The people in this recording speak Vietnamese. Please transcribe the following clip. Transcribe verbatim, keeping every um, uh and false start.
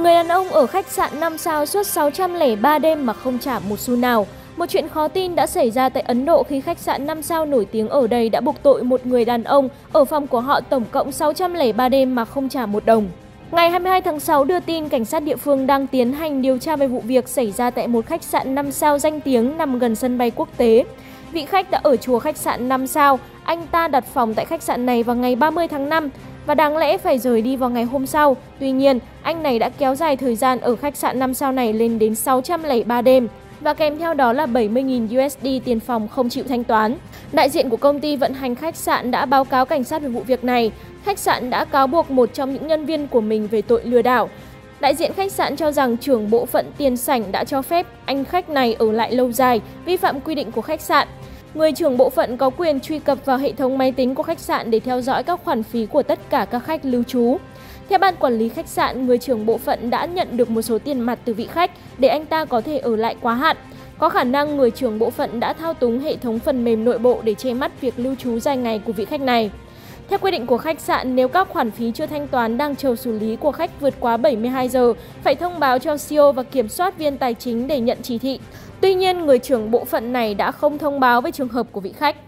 Người đàn ông ở khách sạn năm sao suốt sáu trăm lẻ ba đêm mà không trả một xu nào. Một chuyện khó tin đã xảy ra tại Ấn Độ khi khách sạn năm sao nổi tiếng ở đây đã buộc tội một người đàn ông ở phòng của họ tổng cộng sáu trăm lẻ ba đêm mà không trả một đồng. Ngày hai mươi hai tháng sáu đưa tin cảnh sát địa phương đang tiến hành điều tra về vụ việc xảy ra tại một khách sạn năm sao danh tiếng nằm gần sân bay quốc tế. Vị khách đã ở chùa khách sạn năm sao, anh ta đặt phòng tại khách sạn này vào ngày ba mươi tháng năm và đáng lẽ phải rời đi vào ngày hôm sau. Tuy nhiên, anh này đã kéo dài thời gian ở khách sạn năm sao này lên đến sáu trăm lẻ ba đêm và kèm theo đó là bảy mươi nghìn đô la tiền phòng không chịu thanh toán. Đại diện của công ty vận hành khách sạn đã báo cáo cảnh sát về vụ việc này. Khách sạn đã cáo buộc một trong những nhân viên của mình về tội lừa đảo. Đại diện khách sạn cho rằng trưởng bộ phận tiền sảnh đã cho phép anh khách này ở lại lâu dài, vi phạm quy định của khách sạn. Người trưởng bộ phận có quyền truy cập vào hệ thống máy tính của khách sạn để theo dõi các khoản phí của tất cả các khách lưu trú. Theo ban quản lý khách sạn, người trưởng bộ phận đã nhận được một số tiền mặt từ vị khách để anh ta có thể ở lại quá hạn. Có khả năng người trưởng bộ phận đã thao túng hệ thống phần mềm nội bộ để che mắt việc lưu trú dài ngày của vị khách này. Theo quy định của khách sạn, nếu các khoản phí chưa thanh toán đang chờ xử lý của khách vượt quá bảy mươi hai giờ, phải thông báo cho xê e ô và kiểm soát viên tài chính để nhận chỉ thị. Tuy nhiên, người trưởng bộ phận này đã không thông báo về trường hợp của vị khách.